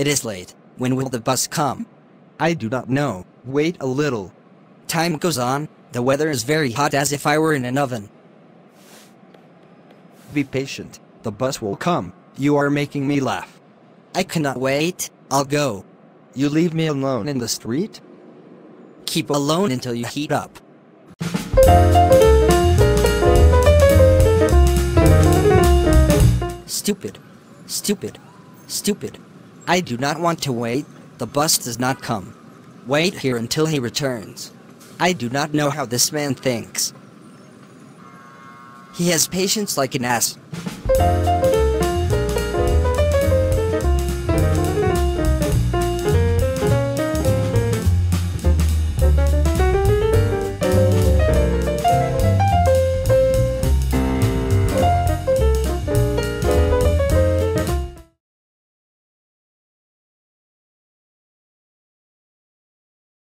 It is late. When will the bus come? I do not know. Wait a little. Time goes on. The weather is very hot, as if I were in an oven. Be patient. The bus will come. You are making me laugh. I cannot wait. I'll go. You leave me alone in the street? Keep alone until you heat up. Stupid. Stupid. Stupid. I do not want to wait. The bus does not come. Wait here until he returns. I do not know how this man thinks. He has patience like an ass.